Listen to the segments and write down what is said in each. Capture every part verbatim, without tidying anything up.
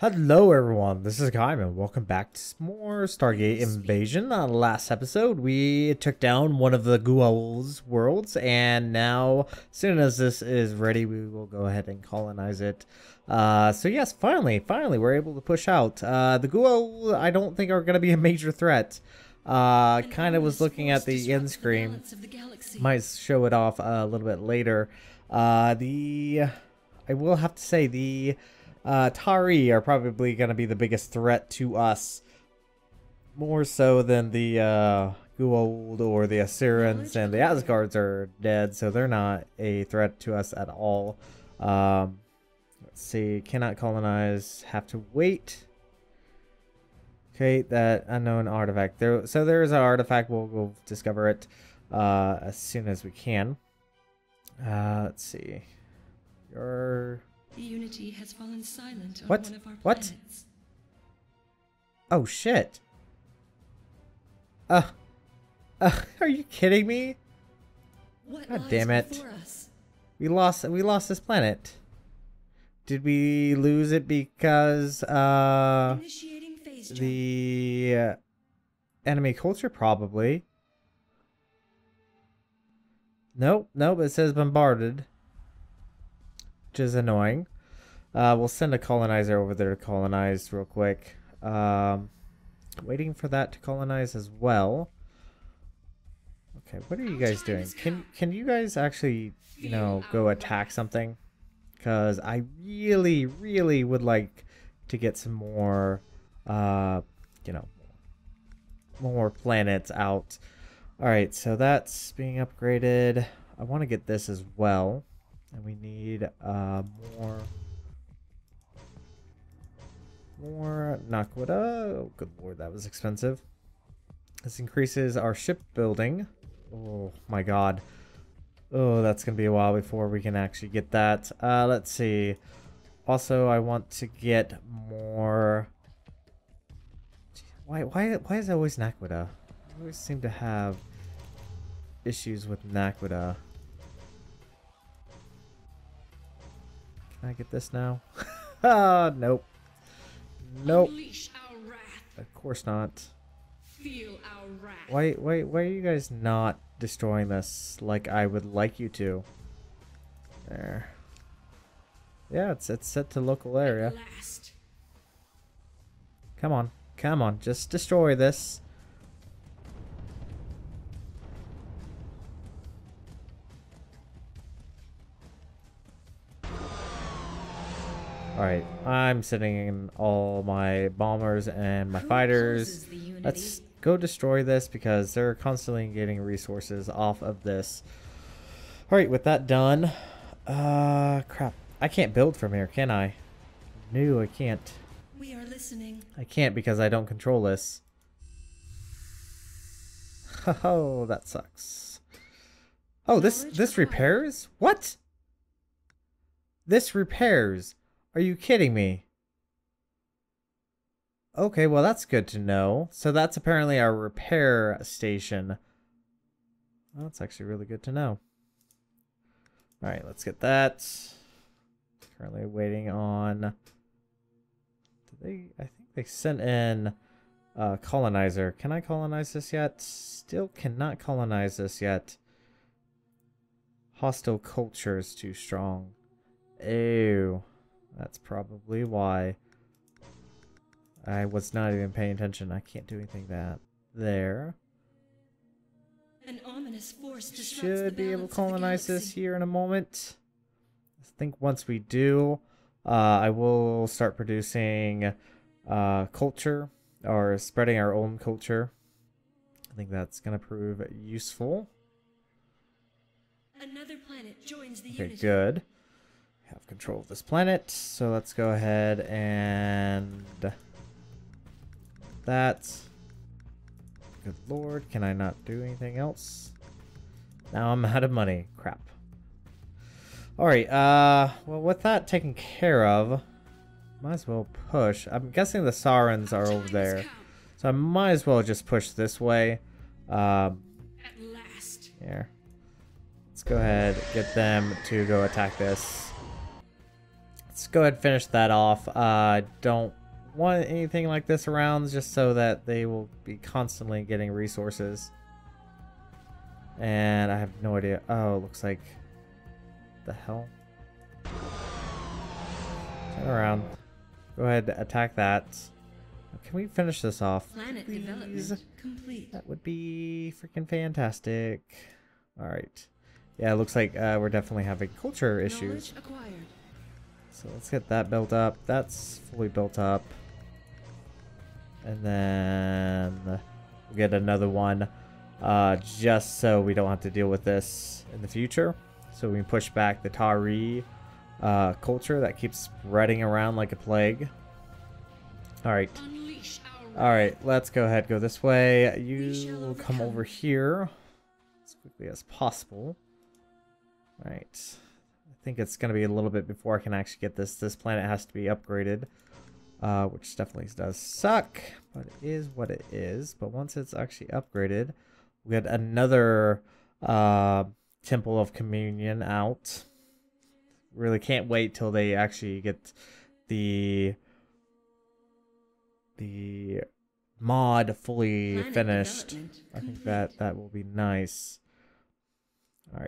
Hello everyone, this is Hakaym and welcome back to some more Stargate Invasion. On the last episode, we took down one of the Goa'uld's worlds, and now, as soon as this is ready, we will go ahead and colonize it. Uh, so yes, finally, finally, we're able to push out. Uh, the Goa'uld, I don't think, are going to be a major threat. Uh, kind of was looking at the end screen. Might show it off a little bit later. Uh, the... I will have to say, the... Uh, Tau'ri are probably going to be the biggest threat to us, more so than the uh, Goa'uld or the Assyrians, and the Asgards are dead, so they're not a threat to us at all. Um, let's see, cannot colonize, have to wait. Okay, that unknown artifact. There, so there is an artifact, we'll, we'll discover it uh, as soon as we can. Uh, let's see. Your... The Unity has fallen silent on what? One of our what? Planets. Oh shit. Uh, uh are you kidding me? What God damn it. Us? We lost we lost this planet. Did we lose it because uh phase the uh, enemy culture probably? Nope, nope, it says bombarded. Which is annoying. Uh, we'll send a colonizer over there to colonize real quick. Um, waiting for that to colonize as well. Okay, what are you guys doing? Can can you guys actually, you know, go attack something? Because I really, really would like to get some more, uh, you know, more planets out. Alright, so that's being upgraded. I want to get this as well. And we need uh, more, more Naquita. Oh, good lord, that was expensive. This increases our ship building. Oh my god. Oh, that's gonna be a while before we can actually get that. Uh, let's see. Also, I want to get more. Why? Why? Why is it always Naquita? I always seem to have issues with Naquita. Can I get this now? Ah, nope. Nope. Of course not. Feel our wrath. Why, why, why are you guys not destroying this like I would like you to? There. Yeah, it's it's set to local area. Come on, come on, just destroy this. Alright, I'm sending in all my bombers and my fighters. Let's go destroy this because they're constantly getting resources off of this. Alright, with that done... Uh, crap. I can't build from here, can I? No, I can't. We are listening. I can't because I don't control this. Oh, that sucks. Oh, this, this repairs? What? This repairs? Are you kidding me? Okay, well that's good to know. So that's apparently our repair station. Well, that's actually really good to know. Alright, let's get that. Currently waiting on... Did they? I think they sent in a colonizer. Can I colonize this yet? Still cannot colonize this yet. Hostile culture is too strong. Ew. That's probably why I was not even paying attention. I can't do anything that there. An ominous force should be able to colonize this here in a moment. I think once we do, uh, I will start producing uh, culture or spreading our own culture. I think that's going to prove useful. Another planet joins the Unity. Okay, good. Have control of this planet, so let's go ahead and that. Good lord, can I not do anything else? Now I'm out of money. Crap. Alright, uh, well with that taken care of, might as well push. I'm guessing the Saurons are over there, so I might as well just push this way. Um, here. Let's go ahead, get them to go attack this. let's go ahead and finish that off. I uh, don't want anything like this around, just so that they will be constantly getting resources. And I have no idea. Oh, looks like... the hell? Turn around. Go ahead and attack that. Can we finish this off? Planet development complete. That would be freaking fantastic. Alright. Yeah, it looks like uh, we're definitely having culture issues. So let's get that built up. That's fully built up. And then we'll get another one. Uh, just so we don't have to deal with this in the future. So we can push back the Tau'ri uh, culture that keeps spreading around like a plague. Alright. Alright, let's go ahead, go this way. You come over here as quickly as possible. Alright. I think it's going to be a little bit before I can actually get this. This planet has to be upgraded. Uh, which definitely does suck. But it is what it is. But once it's actually upgraded, we had another uh, Temple of Communion out. Really can't wait till they actually get the... the mod fully Planet finished. I think that that will be nice. All right.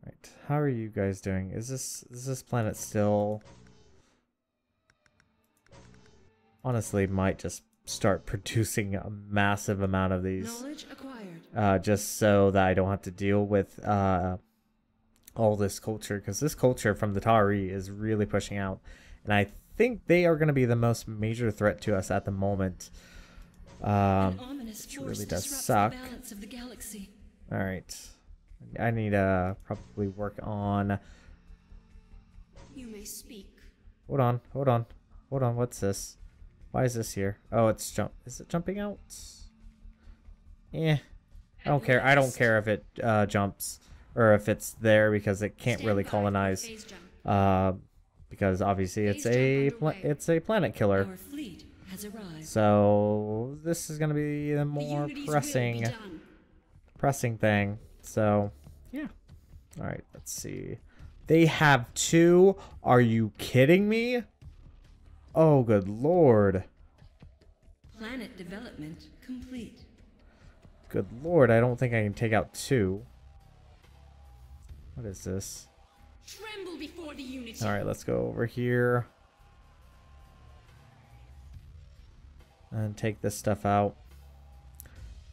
All right. How are you guys doing? Is this is this planet still? Honestly, might just start producing a massive amount of these. Knowledge acquired. Uh, just so that I don't have to deal with uh, all this culture, because this culture from the Tau'ri is really pushing out. And I think they are going to be the most major threat to us at the moment. Um, which really does suck. Alright. I need to probably work on... You may speak. Hold on, hold on. Hold on, what's this? Why is this here? Oh, it's jump. Is it jumping out? Eh. I don't care. I don't care if it uh, jumps. Or if it's there, because it can't really colonize. Uh, Because obviously it's a it's a planet killer. So this is gonna be the more pressing pressing thing. So yeah. All right, let's see. They have two. Are you kidding me? Oh, good lord. Planet development complete. Good lord, I don't think I can take out two. What is this? Tremble before the unity. All right, let's go over here and take this stuff out.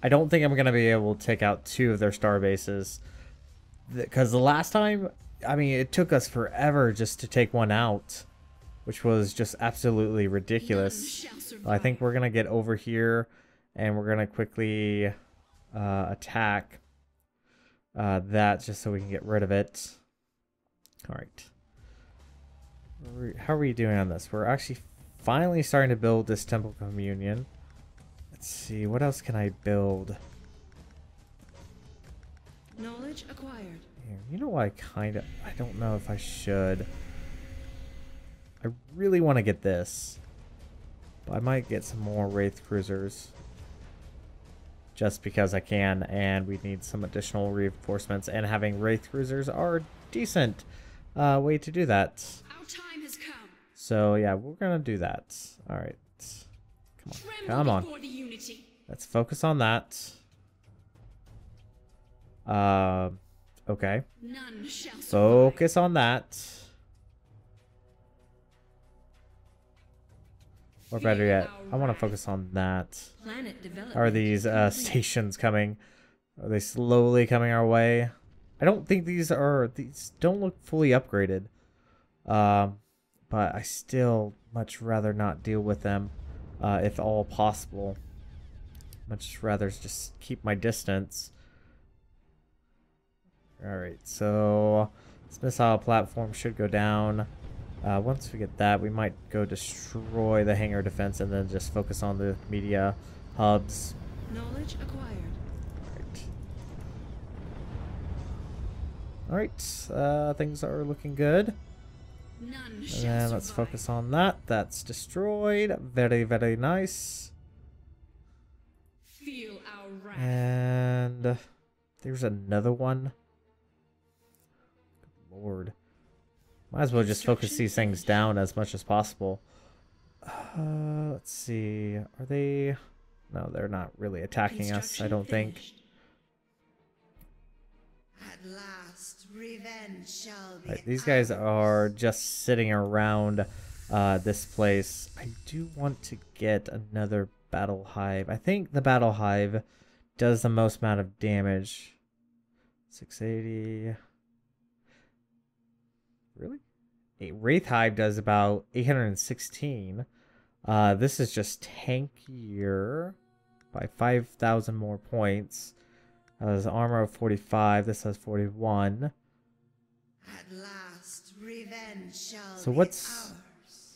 I don't think I'm gonna be able to take out two of their star bases, because the last time, I mean, it took us forever just to take one out, which was just absolutely ridiculous. I think we're gonna get over here and we're gonna quickly uh, attack uh, that just so we can get rid of it. All right. How are we doing on this? We're actually finally starting to build this Temple Communion. Let's see. What else can I build? Knowledge acquired. You know what? I kind of... I don't know if I should. I really want to get this. But I might get some more Wraith Cruisers. Just because I can. And we need some additional reinforcements. And having Wraith Cruisers are decent. Uh, way to do that. Our time has come. So yeah, we're gonna do that. All right, come on, come on. Let's focus on that. Uh, okay. None shall focus on that. Or better yet, I want to focus on that. Are these uh, stations coming? Are they slowly coming our way? I don't think these are, these don't look fully upgraded, um, but I still much rather not deal with them, uh, if at all possible. Much rather just keep my distance. Alright, so this missile platform should go down. Uh, once we get that, we might go destroy the hangar defense and then just focus on the media hubs. Knowledge acquired. Alright, uh, things are looking good. None and then let's survive. Focus on that. That's destroyed. Very, very nice. Feel our wrath. And there's another one. Good lord. Might as well just focus these things down as much as possible. Uh, let's see. Are they... No, they're not really attacking us, I don't think. At last, revenge shall be right, these guys are just sitting around uh, this place. I do want to get another Battle Hive. I think the Battle Hive does the most amount of damage. six eighty. Really? A Wraith Hive does about eight hundred sixteen. Uh, this is just tankier by five thousand more points. Uh, there's armor of forty-five. This has forty-one. At last, revenge shall so what's ours.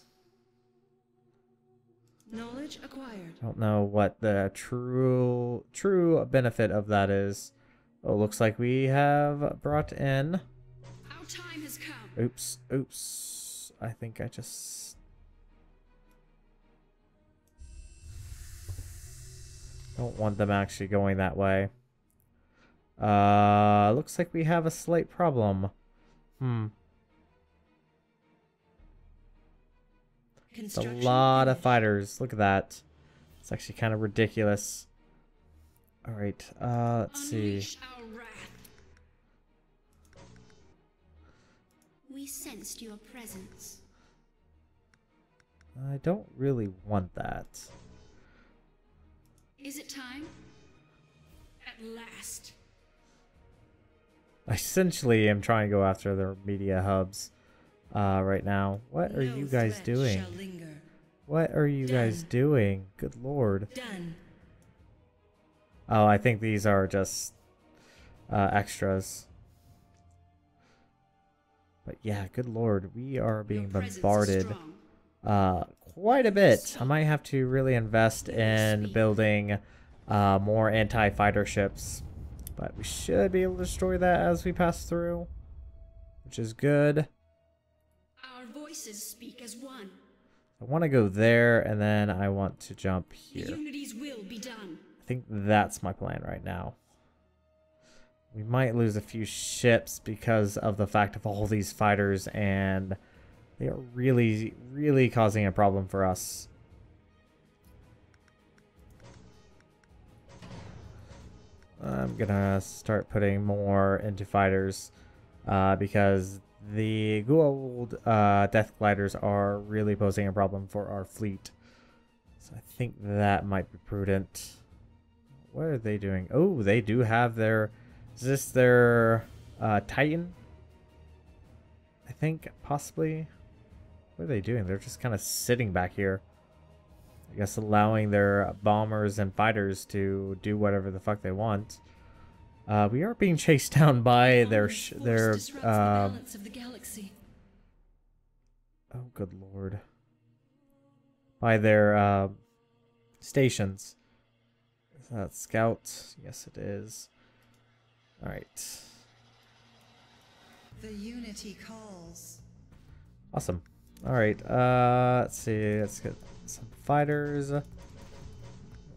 Knowledge acquired. I don't know what the true true benefit of that is. Oh, looks like we have brought in. Our time has come. Oops, oops. I think I just. Don't want them actually going that way. Uh, looks like we have a slight problem. Hmm. It's a lot of fighters. Look at that. It's actually kind of ridiculous. Alright, uh, let's see. We sensed your presence. I don't really want that. Is it time? At last. I essentially am trying to go after their media hubs uh, right now. What are you guys doing? What are you guys doing? Good lord. Oh, I think these are just uh, extras. But yeah, good lord. We are being bombarded uh, quite a bit. I might have to really invest in building uh, more anti-fighter ships. But we should be able to destroy that as we pass through, which is good. Our voices speak as one. I want to go there, and then I want to jump here. The unity's will be done. I think that's my plan right now. We might lose a few ships because of the fact of all these fighters, and they are really, really causing a problem for us. I'm gonna start putting more into fighters uh, because the Goa'uld uh, death gliders are really posing a problem for our fleet. So I think that might be prudent. What are they doing? Oh, they do have their... Is this their uh, Titan? I think, possibly. What are they doing? They're just kind of sitting back here. I guess allowing their bombers and fighters to do whatever the fuck they want. Uh, we are being chased down by their... Sh their uh... the oh, good lord. By their uh, stations. Is that scout? Yes, it is. Alright. The unity calls. Awesome. Alright, uh, let's see. Let's get... some fighters. We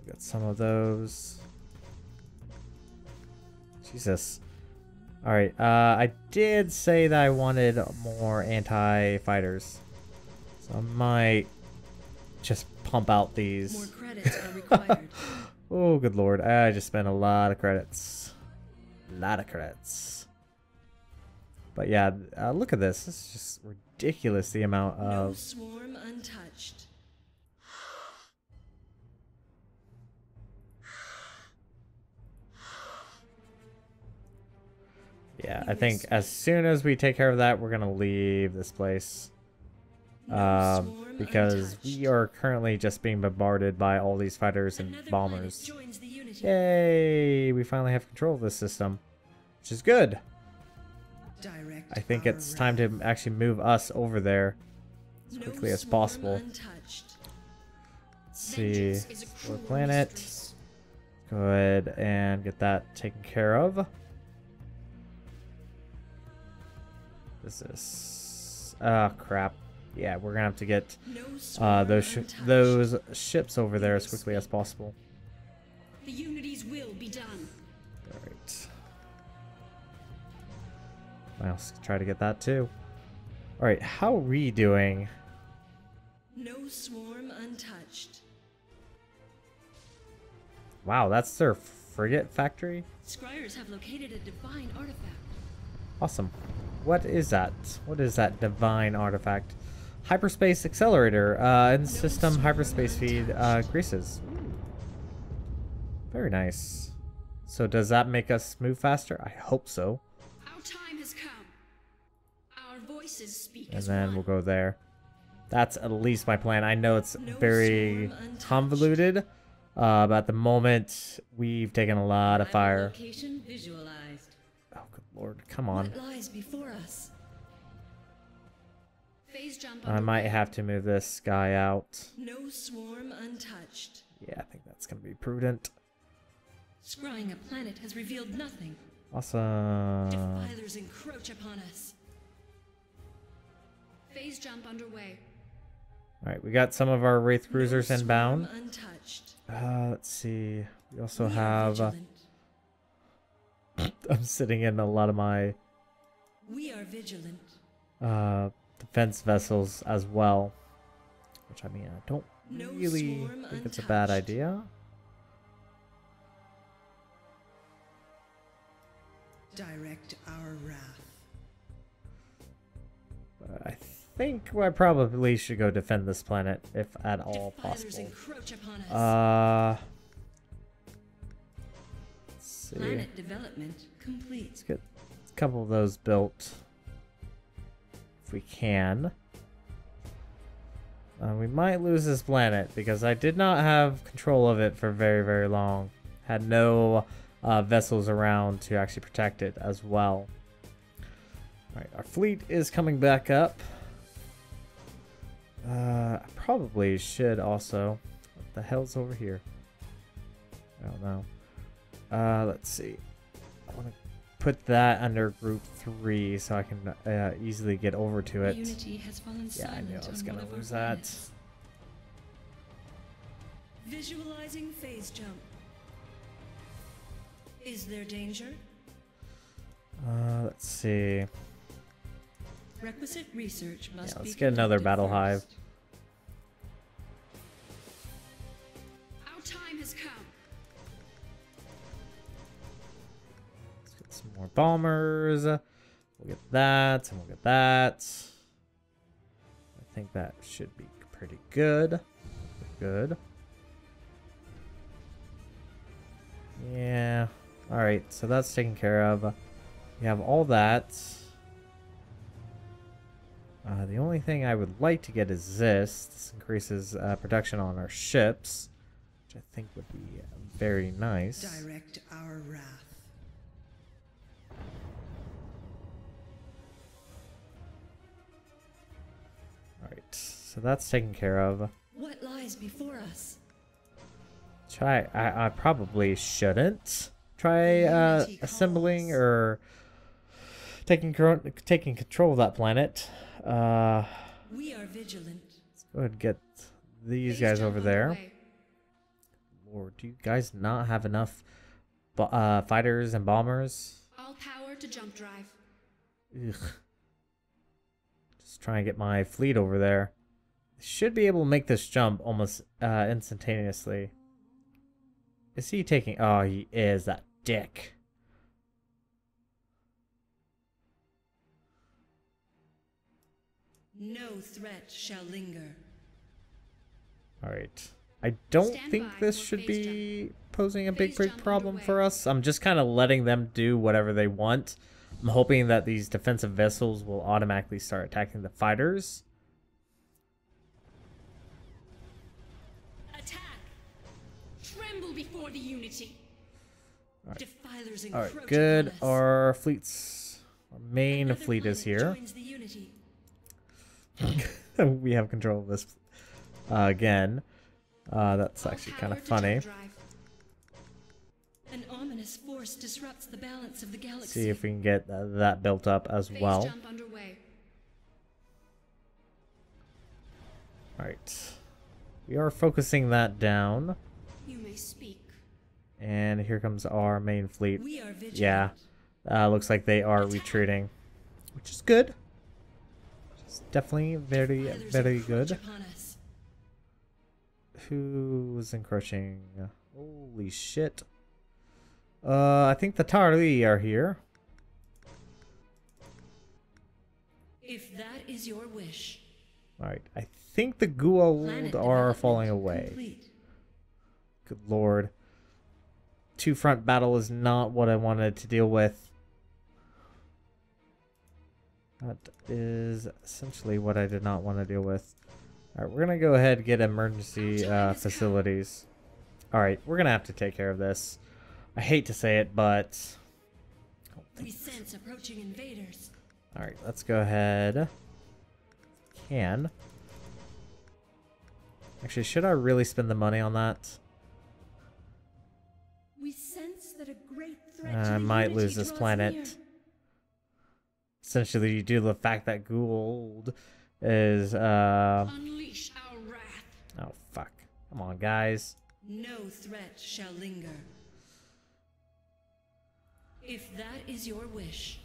got some of those. Jesus. Alright, uh, I did say that I wanted more anti-fighters. So I might just pump out these. More credits are required. Oh, good lord. I just spent a lot of credits. A lot of credits. But yeah, uh, look at this. This is just ridiculous, the amount of... No swarm untouched. Yeah, I think as soon as we take care of that, we're going to leave this place. Um, because we are currently just being bombarded by all these fighters and bombers. Yay! We finally have control of this system, which is good. I think it's time to actually move us over there as quickly as possible. Let's see. The planet. Go ahead and get that taken care of. This is oh crap. Yeah, we're gonna have to get uh, those sh those ships over there as quickly as possible. The unities will be done. All right. I'll try to get that too. All right, how are we doing? No swarm untouched. Wow, that's their frigate factory? Scryers have located a divine artifact. Awesome. What is that? What is that divine artifact? Hyperspace accelerator. Uh, in system hyperspace feed uh, greases. Very nice. So does that make us move faster? I hope so. Our time has come. Our voices speak. And then we'll go there. That's at least my plan. I know it's very convoluted, uh, but at the moment we've taken a lot of fire. Oh, good lord! Come on. I might have to move this guy out. No swarm untouched. Yeah, I think that's gonna be prudent. Scrying a planet has revealed nothing. Awesome. Defilers encroach upon us. Phase jump underway. All right, we got some of our Wraith Cruisers no inbound. Untouched. Uh, let's see. We also we have. Uh, I'm sitting in a lot of my. We are vigilant. Uh, defense vessels as well, which I mean, I don't no really think untouched. It's a bad idea. Direct our wrath. But I think I probably should go defend this planet if at all Defilers possible. Uh, let's see. Planet development complete. Let's get a couple of those built if we can. Uh, we might lose this planet because I did not have control of it for very, very long. Had no Uh, vessels around to actually protect it as well. All right, our fleet is coming back up. Uh, I probably should also. What the hell's over here? I don't know. Uh, let's see. I want to put that under Group Three so I can uh, easily get over to it. Unity has fallen yeah, I knew I was gonna lose that. Visualizing phase jump. Is there danger? Uh, let's see. Requisite research must yeah, let's be get another Battle Hive. Our time has come. Let's get some more bombers. We'll get that, and we'll get that. I think that should be pretty good. Good. Yeah. Alright, so that's taken care of. We have all that. Uh, the only thing I would like to get is this. This increases uh, production on our ships, which I think would be very nice. Direct our wrath. Alright, so that's taken care of. What lies before us? Try. I, I probably shouldn't. Try uh, assembling or taking taking control of that planet. Uh, we are vigilant. Let's go ahead and get these guys over there. Lord, do you guys not have enough uh, fighters and bombers? All power to jump drive. Ugh. Just trying to get my fleet over there. Should be able to make this jump almost uh, instantaneously. Is he taking? Oh, he is that. Dick. No threat shall linger. Alright. I don't think this should be posing a big, big problem for us. I'm just kind of letting them do whatever they want. I'm hoping that these defensive vessels will automatically start attacking the fighters. Attack! Tremble before the unity! All right. All right, good. Our fleets, our main Another fleet is here. We have control of this uh, again. Uh, that's All actually kind of funny. An ominous force disrupts the balance of the galaxy. See if we can get uh, that built up as Phase well. Jump underway. All right, we are focusing that down. You may speak. And here comes our main fleet. Yeah, uh, looks like they are retreating. which is good. It's definitely very, very good. Who was encroaching? Holy shit. Uh, I think the Tarlii are here. If that is your wish. Alright, I think the Goa'uld are falling away. Complete. Good lord. Two front battle is not what I wanted to deal with. That is essentially what I did not want to deal with. Alright, we're going to go ahead and get emergency uh, facilities. Alright, we're going to have to take care of this. I hate to say it, but... We sense approaching invaders. Alright, let's go ahead. Can. Actually, should I really spend the money on that? We sense that a great threat uh, to I might lose this planet. Near. Essentially, due to the fact that Goa'uld is... Uh... Unleash our wrath. Oh, fuck. Come on, guys. No threat shall linger. If that is your wish.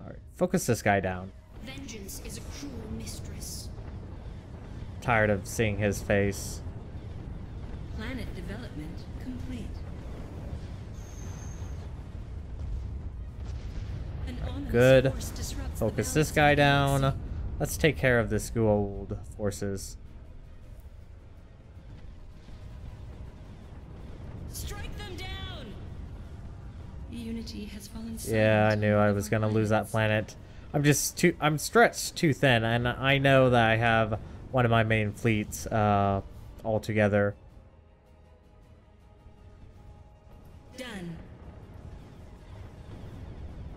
Alright, focus this guy down. Vengeance is a cruel mistress. Tired of seeing his face. Planet development complete. Good. Focus this guy down. Let's take care of this Goa'uld forces. Strike them down. Unity has fallen. Yeah, I knew I was gonna lose that planet. I'm just too. I'm stretched too thin, and I know that I have one of my main fleets uh, all together. Done.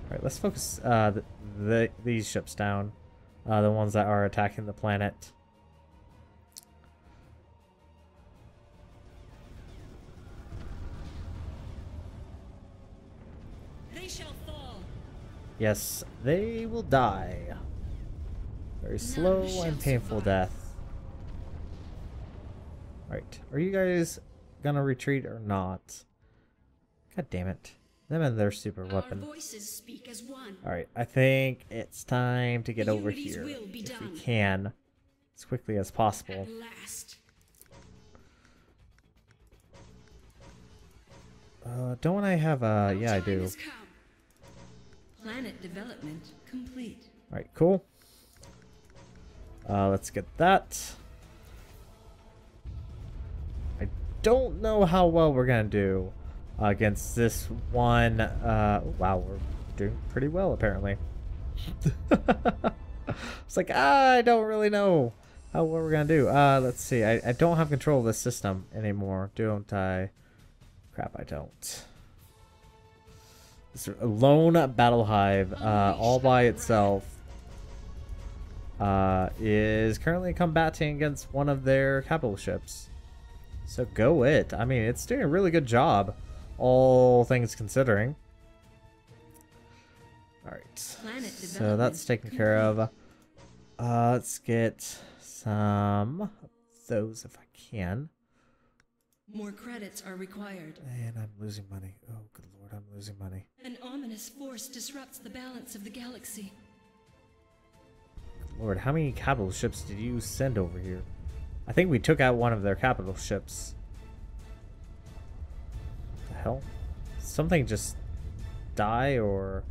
All right, let's focus uh, the, the, these ships down, uh, the ones that are attacking the planet. They shall fall. Yes, they will die. Very slow and painful death. All right, are you guys gonna retreat or not? God damn it. Them and their super weapon. Alright, I think it's time to get the over here. If done. we can. As quickly as possible. Uh, don't I have a... Yeah, I do. Planet development complete. Alright, cool. Uh, let's get that. I don't know how well we're gonna do. Uh, against this one, uh, wow, we're doing pretty well apparently. It's like, ah, I don't really know how what we're gonna do. Uh, let's see, I, I don't have control of this system anymore, don't I? Crap, I don't. It's a lone battle hive, uh, all by itself, uh, is currently combating against one of their capital ships. So go it. I mean, it's doing a really good job. All things considering. Alright, so that's taken care of. Uh, let's get some of those if I can. More credits are required. And I'm losing money. Oh, good lord, I'm losing money. An ominous force disrupts the balance of the galaxy. Good lord, how many capital ships did you send over here? I think we took out one of their capital ships. Hell, something just die or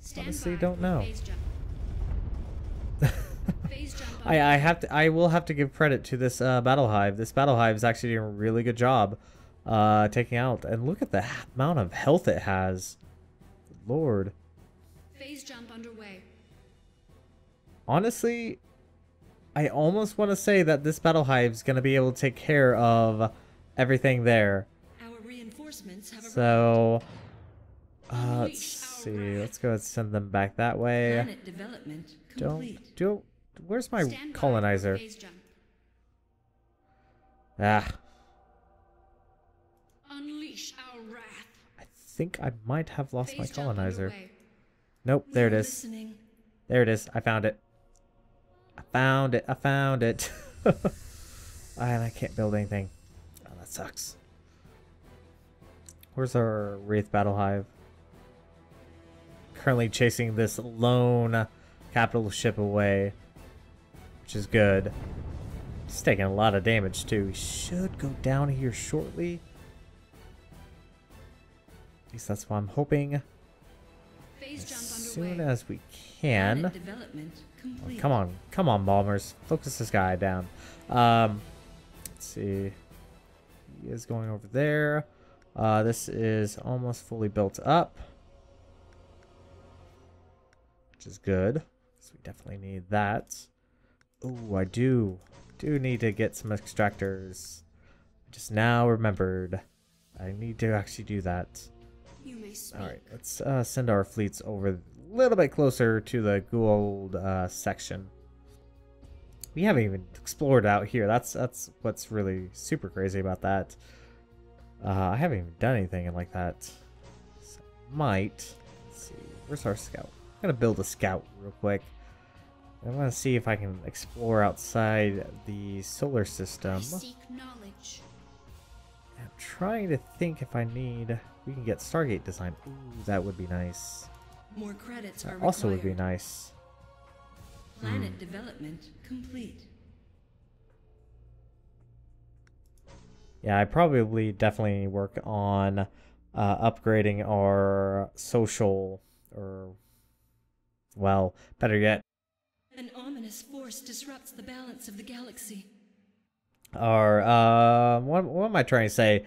Stand honestly don't know. I I have to I will have to give credit to this uh, battle hive. This battle hive is actually doing a really good job uh, taking out. And look at the amount of health it has. Lord. Phase jump underway. Honestly. I almost want to say that this battle hive is going to be able to take care of everything there. Our reinforcements have so, uh, let's see. Let's go ahead and send them back that way. Don't, don't. Where's my colonizer? Ah. Unleash our wrath. I think I might have lost my colonizer. Nope, there it is. There it is. I found it. I found it. I found it. And I can't build anything. Oh, that sucks. Where's our Wraith Battle Hive? currently chasing this lone capital ship away, which is good. He's taking a lot of damage too. He should go down here shortly. At least that's what I'm hoping. As soon as we can. Oh, come on, come on, Balmers. Focus this guy down. Um, let's see. He is going over there. Uh, this is almost fully built up, which is good. So we definitely need that. Oh, I do, do need to get some extractors. I just now remembered I need to actually do that. Alright, let's uh, send our fleets over a little bit closer to the Goa'uld uh, section. We haven't even explored out here. That's that's what's really super crazy about that. Uh, I haven't even done anything like that. So might. Let's see. Where's our scout? I'm going to build a scout real quick. I want to see if I can explore outside the solar system. Seek knowledge. I'm trying to think if I need... We can get Stargate design. Ooh, that would be nice. More credits that are also required. Would be nice. Planet hmm. development complete. Yeah, I probably definitely work on uh, upgrading our social, or well, better yet. An ominous force disrupts the balance of the galaxy. Our uh, what, what am I trying to say?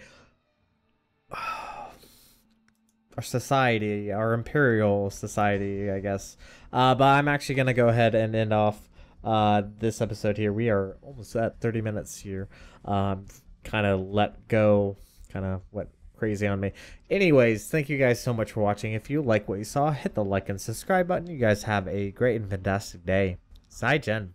Our society, our imperial society, I guess. Uh, but I'm actually going to go ahead and end off uh, this episode here. We are almost at thirty minutes here. Um, kind of let go, kind of went crazy on me. Anyways, thank you guys so much for watching. If you like what you saw, hit the like and subscribe button. You guys have a great and fantastic day. Sai Jen.